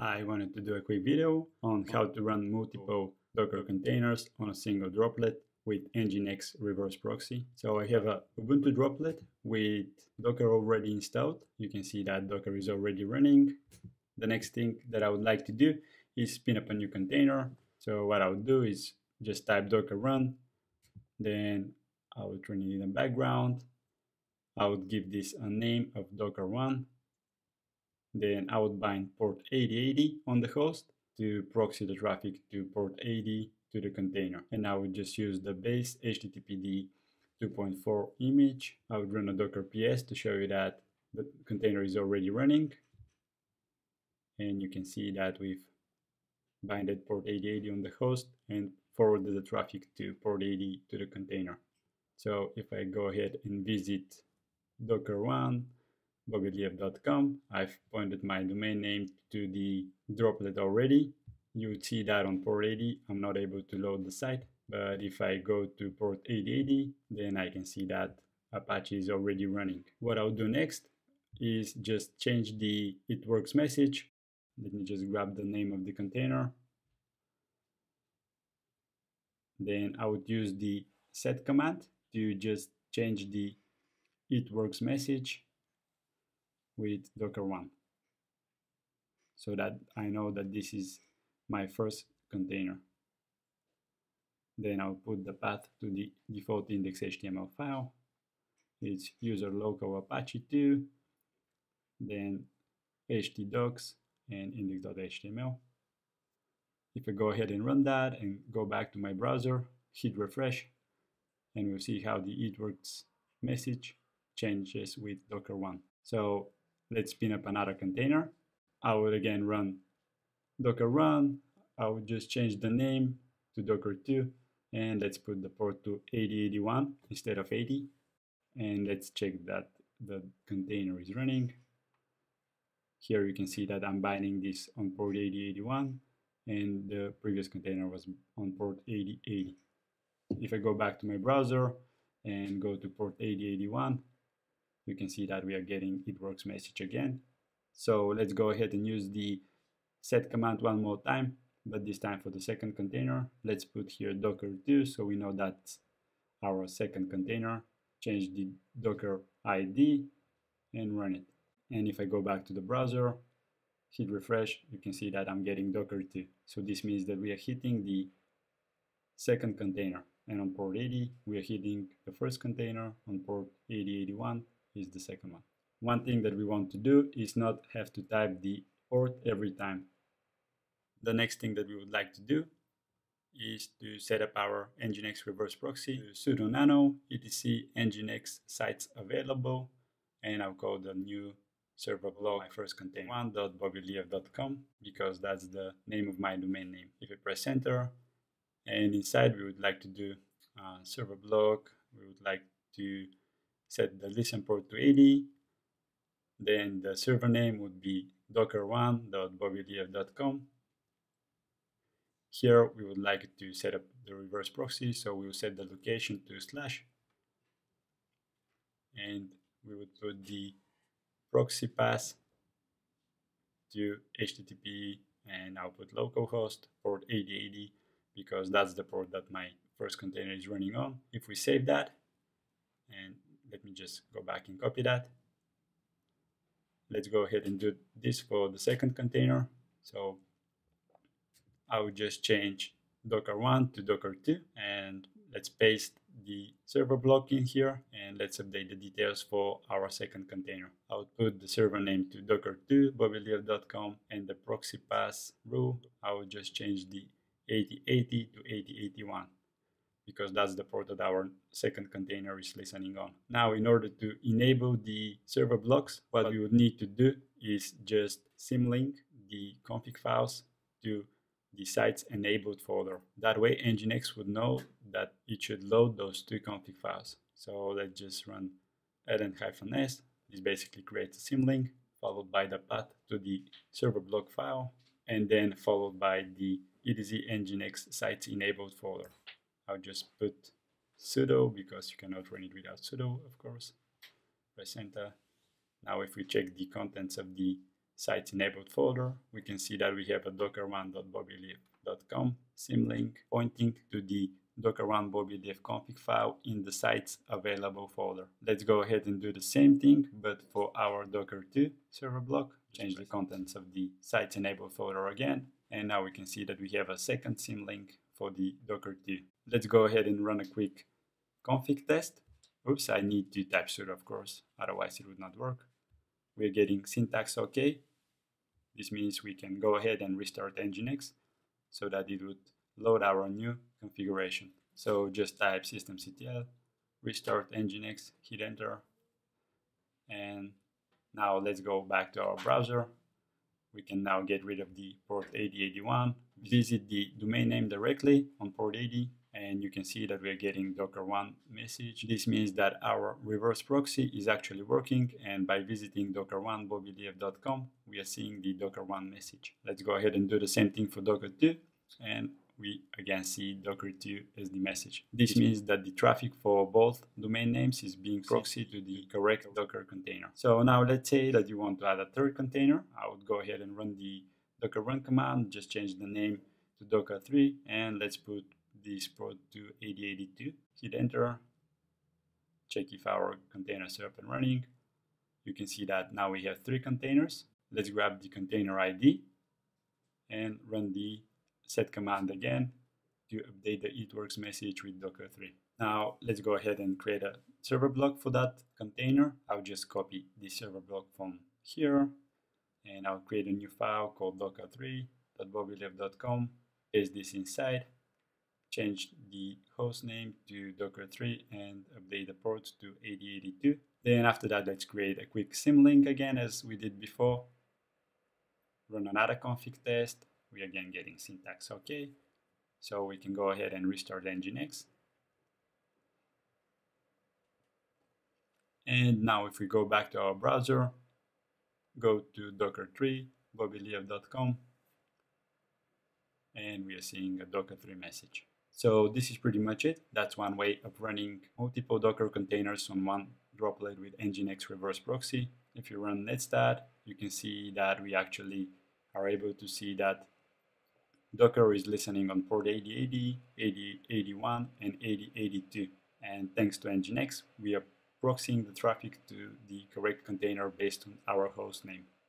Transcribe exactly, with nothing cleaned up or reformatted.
I wanted to do a quick video on how to run multiple Docker containers on a single droplet with Nginx reverse proxy. So I have a Ubuntu droplet with Docker already installed. You can see that Docker is already running. The next thing that I would like to do is spin up a new container. So what I would do is just type docker run, then I would turn it in the background. I would give this a name of docker one. Then I would bind port eighty eighty on the host to proxy the traffic to port eighty to the container. And I would just use the base H T T P D two point four image. I would run a docker P S to show you that the container is already running. And you can see that we've binded port eighty eighty on the host and forwarded the traffic to port eighty to the container. So if I go ahead and visit docker one dot bobby iliev dot com, I've pointed my domain name to the droplet already. You would see that on port eighty, I'm not able to load the site. But if I go to port eighty eighty, then I can see that Apache is already running. What I'll do next is just change the it works message. Let me just grab the name of the container. Then I would use the set command to just change the it works message with docker one, so that I know that this is my first container. Then I'll put the path to the default index H T M L file. It's user local apache two, then htdocs and index dot H T M L. If I go ahead and run that and go back to my browser, hit refresh, and we'll see how the it works message changes with docker one. So let's spin up another container. I would again run docker run. I would just change the name to docker two, and let's put the port to eighty eighty-one instead of eighty. And let's check that the container is running. Here you can see that I'm binding this on port eighty eighty-one, and the previous container was on port eighty eighty. If I go back to my browser and go to port eighty eighty-one, you can see that we are getting it works message again. So let's go ahead and use the set command one more time, but this time for the second container. Let's put here docker two, so we know that's our second container. Change the docker I D and run it. And if I go back to the browser, hit refresh, you can see that I'm getting docker two. So this means that we are hitting the second container. And on port eighty, we are hitting the first container. On port eighty eighty-one is the second one. One thing that we want to do is not have to type the port every time. The next thing that we would like to do is to set up our Nginx reverse proxy, sudo nano etc Nginx sites available, and I'll call the new server below my first container docker one dot bobby iliev dot com, because that's the name of my domain name. If I press enter, and inside we would like to do uh, server block, we would like to set the listen port to eighty, then the server name would be docker one dot bobby iliev dot com. Here we would like to set up the reverse proxy, so we will set the location to slash, and we would put the proxy path to H T T P, and I'll put localhost port eighty eighty, because that's the port that my first container is running on. If we save that, and let me just go back and copy that. Let's go ahead and do this for the second container. So I would just change docker one to docker two, and let's paste the server block in here, and let's update the details for our second container. I would put the server name to docker two dot bobby iliev dot com, and the proxy pass rule, I would just change the eighty eighty to eighty eighty-one, because that's the port that our second container is listening on. Now, in order to enable the server blocks, what we would need to do is just symlink the config files to the site's enabled folder. That way Nginx would know that it should load those two config files. So let's just run ln-s. This basically creates a symlink, followed by the path to the server block file, and then followed by the etc Nginx sites enabled folder. I'll just put sudo, because you cannot run it without sudo, of course. Press enter. Now if we check the contents of the sites enabled folder, we can see that we have a docker one dot bobbyiliev dot com symlink pointing to the docker one dot bobbyiliev config file in the sites available folder. Let's go ahead and do the same thing, but for our docker two server block, change the contents of the sites enabled folder again, and now we can see that we have a second symlink for the docker two. Let's go ahead and run a quick config test. Oops, I need to type sudo, of course, otherwise it would not work. We're getting syntax OK. This means we can go ahead and restart Nginx so that it would load our new configuration. So just type systemctl, restart Nginx, hit enter. And now let's go back to our browser. We can now get rid of the port eighty eighty-one, visit the domain name directly on port eighty, and you can see that we are getting docker one message. This means that our reverse proxy is actually working, and by visiting docker one dot bobbyiliev dot com, we are seeing the docker one message. Let's go ahead and do the same thing for docker two, and we again see docker two as the message. This means that the traffic for both domain names is being proxied to the correct Docker container. So now let's say that you want to add a third container. I would go ahead and run the docker run command, just change the name to docker three, and let's put this port to eighty eighty-two, hit enter, check if our containers are up and running. You can see that now we have three containers. Let's grab the container I D and run the set command again to update the itworks message with docker three. Now let's go ahead and create a server block for that container. I'll just copy the server block from here, and I'll create a new file called docker three dot bobbyiliev dot com, paste this inside, change the host name to docker three and update the ports to eighty eighty-two. Then after that, let's create a quick symlink again as we did before, run another config test. We are again getting syntax OK, so we can go ahead and restart Nginx. And now if we go back to our browser, go to docker three dot bobbyiliev dot com, and we are seeing a docker three message. So this is pretty much it. That's one way of running multiple Docker containers on one droplet with Nginx reverse proxy. If you run netstat, you can see that we actually are able to see that Docker is listening on port eighty eighty, eighty eighty-one, and eighty eighty-two. And thanks to Nginx, we are proxying the traffic to the correct container based on our host name.